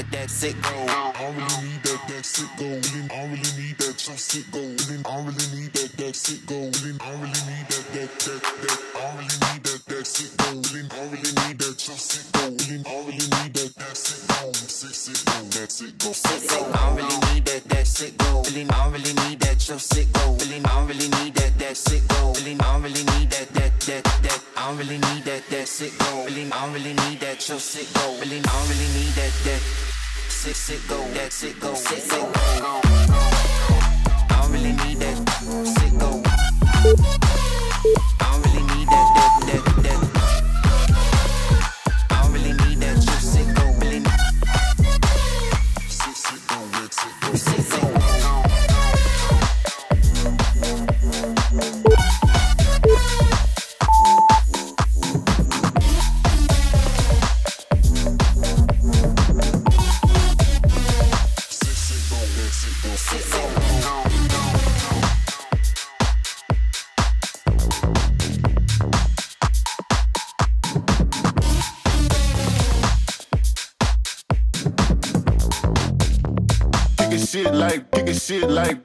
that sick go. I really need that sick go. I really need that sick go. I really need that sick go. I really need that. I really need that sick go. I really need that sick go. I really need that sick go. Sick go. That sick go. I really need that sick go. I really need that sick go. I really need that sick go. I really need that. I really need that sick go. I really need that sick go. I really need that sick go. That sick go. I really need that sick go. I really need that. I really need that sick go. Sick go. That sick go. Sick go.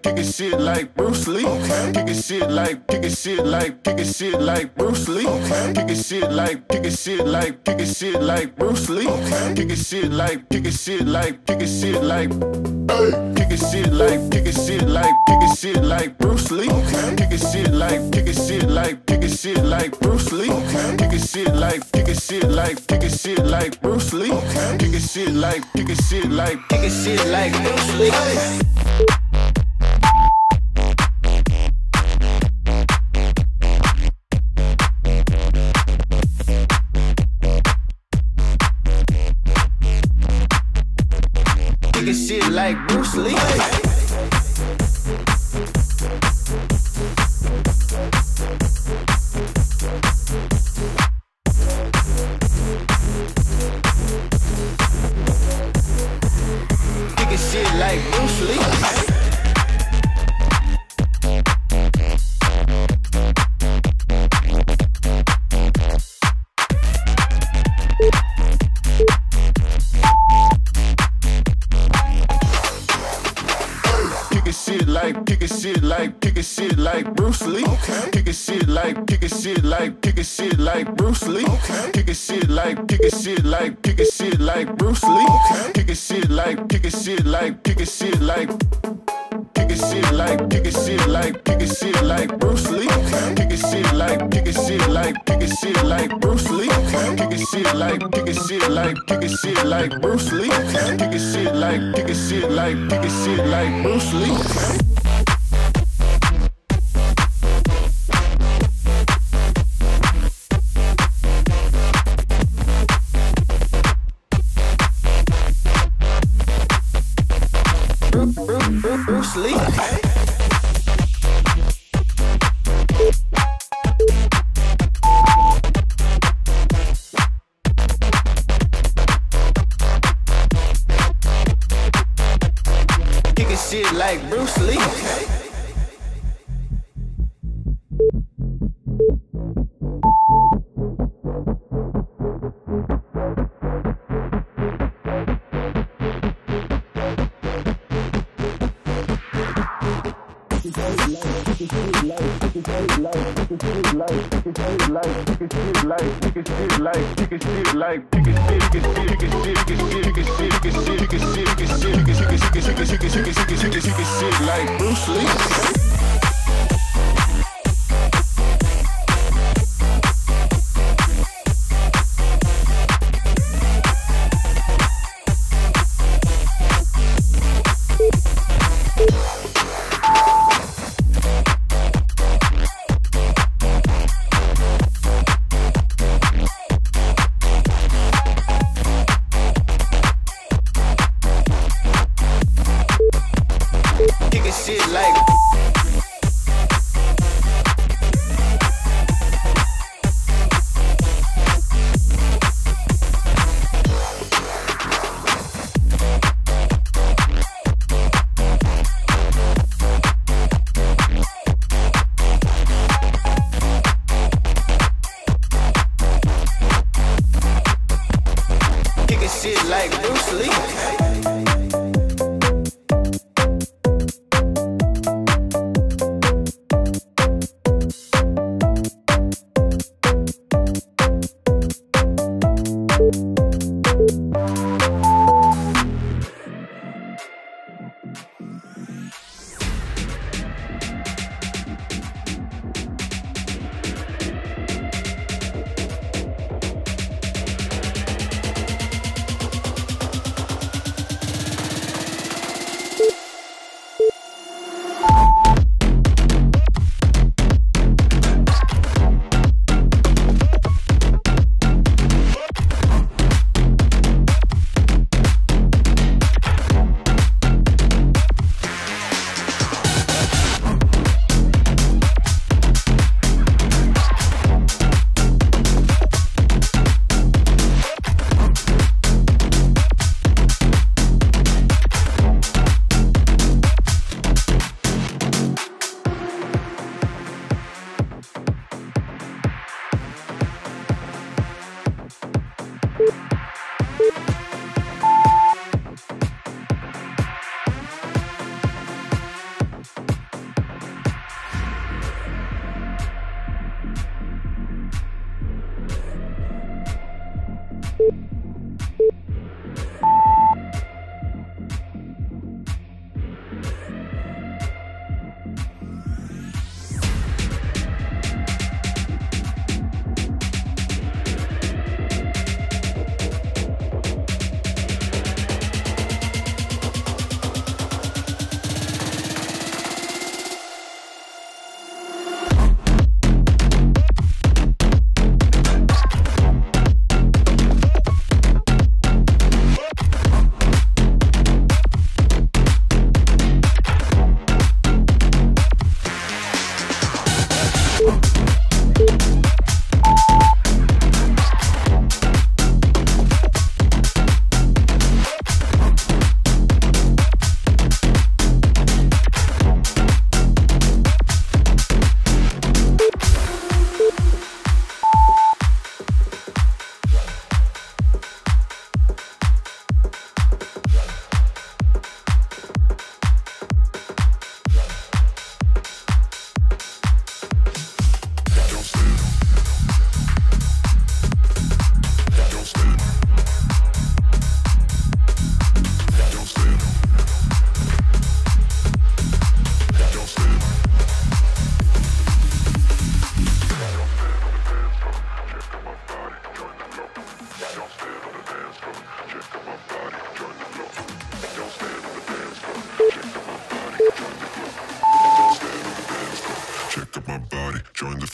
Kicking shit like Bruce Lee. Okay. Kicking shit like Bruce Lee. Okay. Kicking shit like Bruce Lee. Okay. Kicking shit like hey. Kicking shit like Bruce Lee. Okay. Kicking shit like Bruce Lee. Okay. Kicking shit like Bruce Lee. Okay. Kicking shit like Bruce Lee. Hey. Shit like Bruce Lee. Hey. Kicking shit like Bruce Lee. Okay. Kicking shit like Bruce Lee. Okay. Kicking shit like Bruce Lee. Okay. Kicking shit like Kicking shit like Bruce Lee. Okay. Kicking shit like Bruce Lee. Okay. Kicking shit like Bruce Lee. Okay. Kicking shit like Bruce Lee. Okay. Bruce Lee. Okay. Kicking shit like Bruce Lee. Okay. Like Bruce Lee. Like Bruce Lee.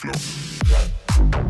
the flow.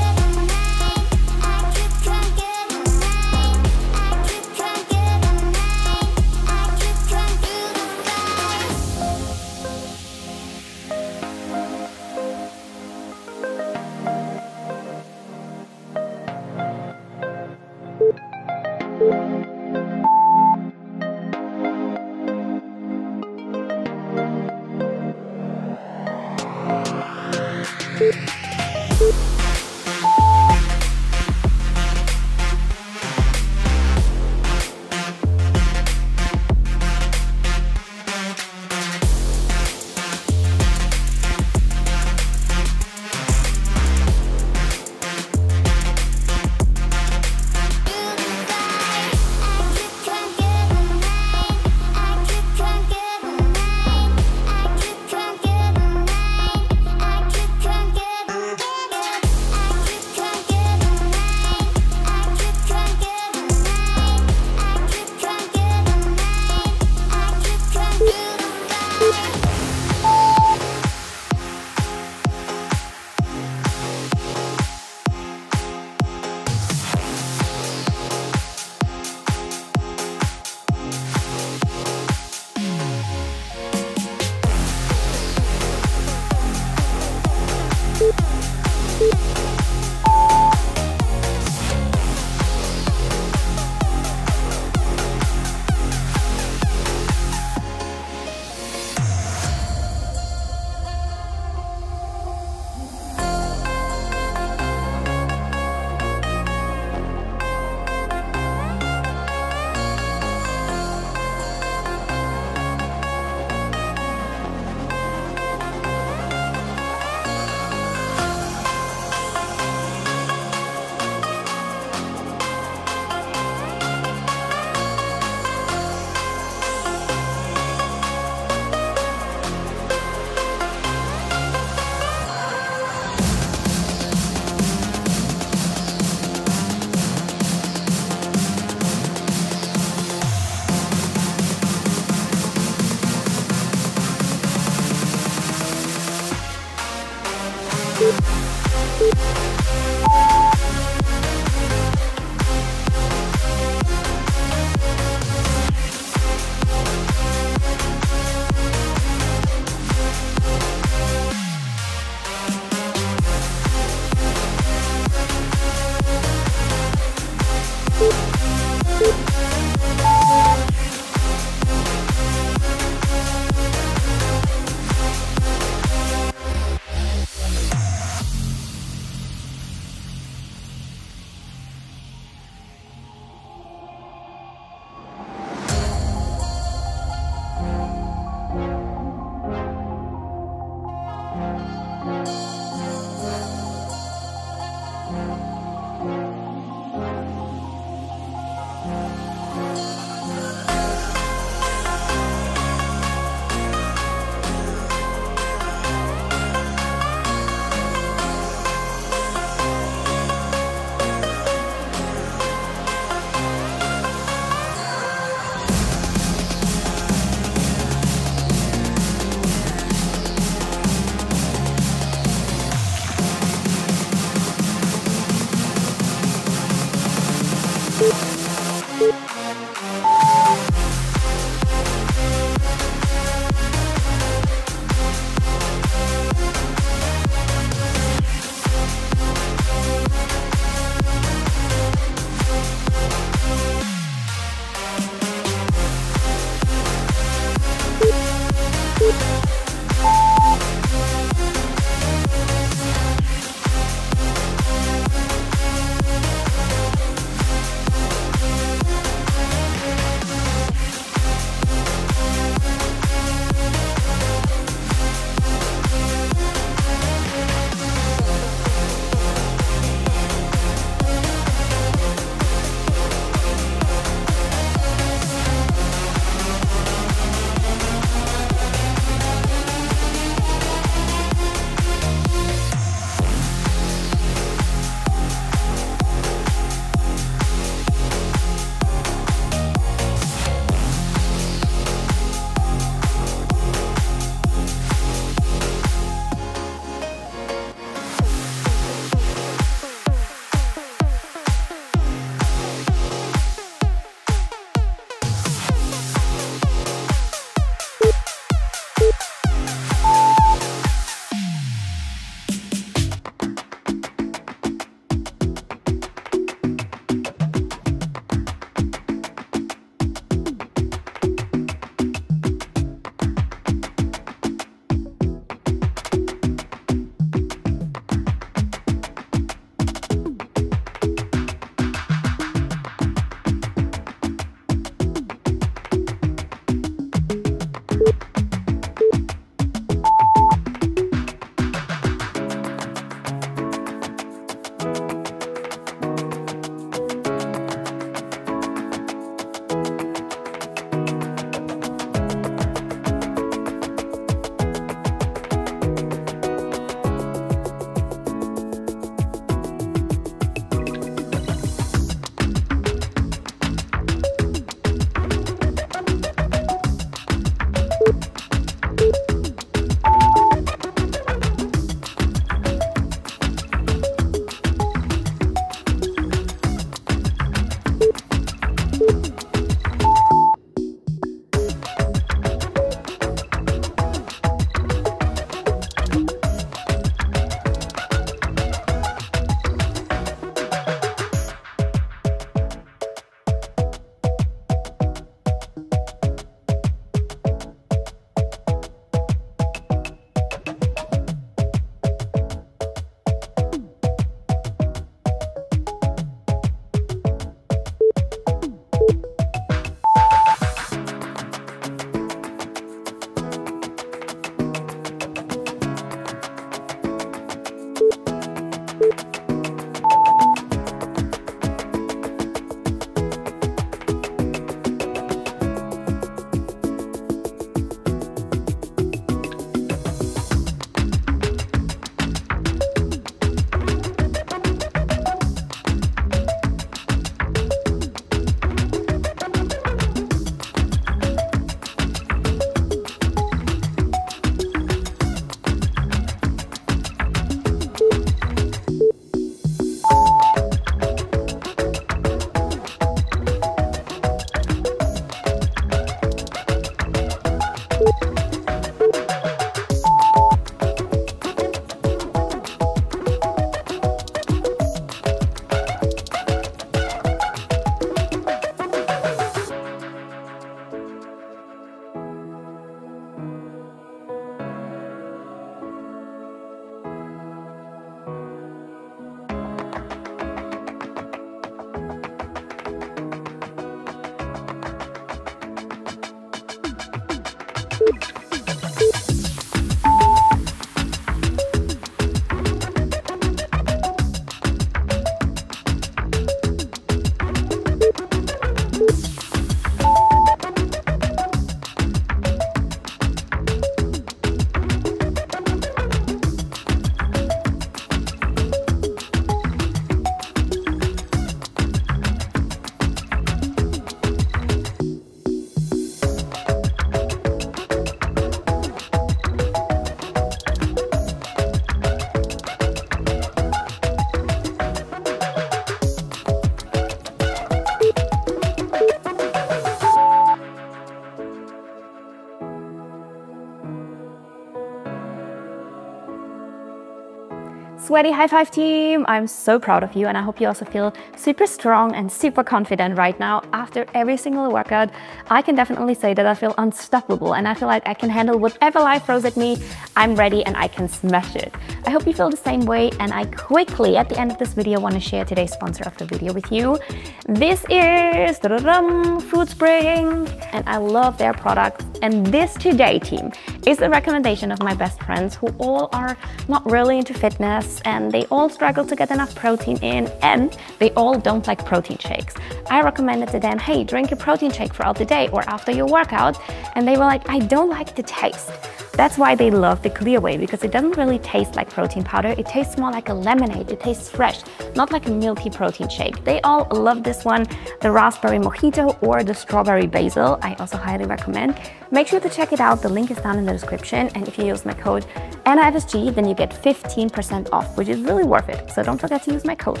Sweaty High Five team, I'm so proud of you and I hope you also feel super strong and super confident right now after every single workout. I can definitely say that I feel unstoppable and I feel like I can handle whatever life throws at me. I'm ready and I can smash it. I hope you feel the same way, and I quickly at the end of this video want to share today's sponsor of the video with you. This is Foodspring, and I love their products, and this today team is a recommendation of my best friends who all are not really into fitness and they all struggle to get enough protein in and they all don't like protein shakes. I recommended to them, hey, drink a protein shake throughout the day or after your workout, and they were like, I don't like the taste. That's why they love the Clear Way, because it doesn't really taste like protein powder. It tastes more like a lemonade. It tastes fresh, not like a milky protein shake. They all love this one, the raspberry mojito or the strawberry basil. I also highly recommend. Make sure to check it out. The link is down in the description. And if you use my code NIFSG, then you get 15% off, which is really worth it. So don't forget to use my code.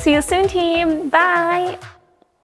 See you soon, team. Bye.